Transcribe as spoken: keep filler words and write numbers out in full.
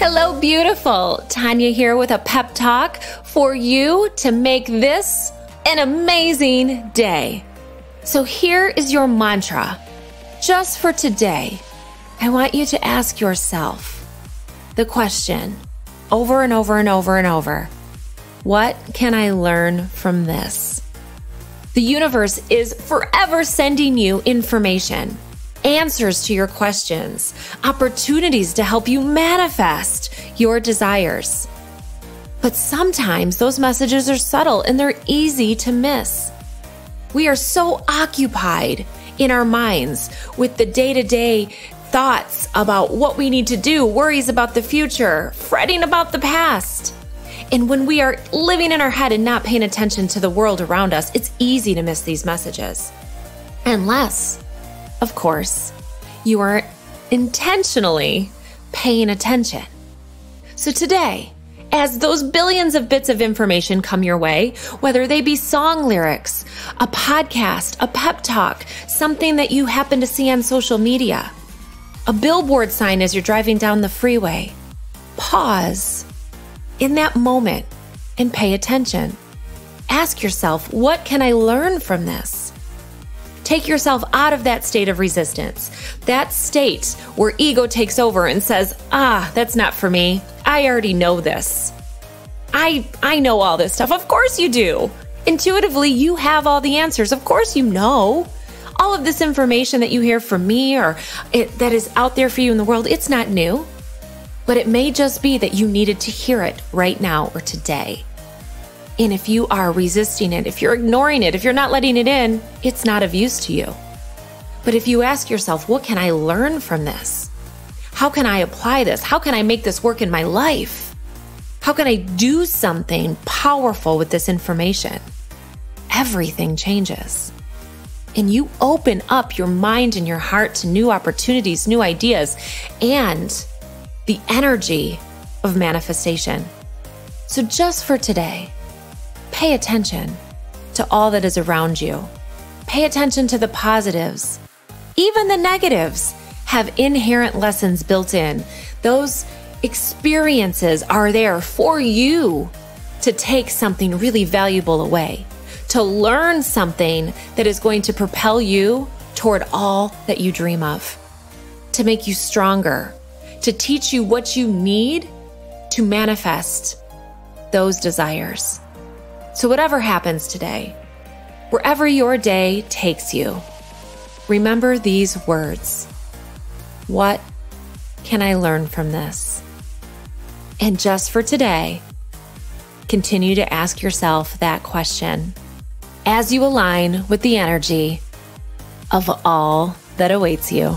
Hello, beautiful. Tonya here with a pep talk for you to make this an amazing day. So here is your mantra. Just for today, I want you to ask yourself the question over and over and over and over. What can I learn from this? The universe is forever sending you information, answers to your questions, opportunities to help you manifest your desires. But sometimes those messages are subtle and they're easy to miss. We are so occupied in our minds with the day-to-day thoughts about what we need to do, worries about the future, fretting about the past. And when we are living in our head and not paying attention to the world around us, it's easy to miss these messages. Unless, of course, you are intentionally paying attention. So today, as those billions of bits of information come your way, whether they be song lyrics, a podcast, a pep talk, something that you happen to see on social media, a billboard sign as you're driving down the freeway, pause in that moment and pay attention. Ask yourself, what can I learn from this? Take yourself out of that state of resistance, that state where ego takes over and says, ah, that's not for me. I already know this. I, I know all this stuff. Of course you do. Intuitively, you have all the answers. Of course you know. All of this information that you hear from me or it, that is out there for you in the world, it's not new. But it may just be that you needed to hear it right now or today. And if you are resisting it, if you're ignoring it, if you're not letting it in, it's not of use to you. But if you ask yourself, what can I learn from this? How can I apply this? How can I make this work in my life? How can I do something powerful with this information? Everything changes. And you open up your mind and your heart to new opportunities, new ideas, and the energy of manifestation. So just for today, pay attention to all that is around you. Pay attention to the positives. Even the negatives have inherent lessons built in. Those experiences are there for you to take something really valuable away, to learn something that is going to propel you toward all that you dream of, to make you stronger, to teach you what you need to manifest those desires. So whatever happens today, wherever your day takes you, remember these words. What can I learn from this? And just for today, continue to ask yourself that question as you align with the energy of all that awaits you.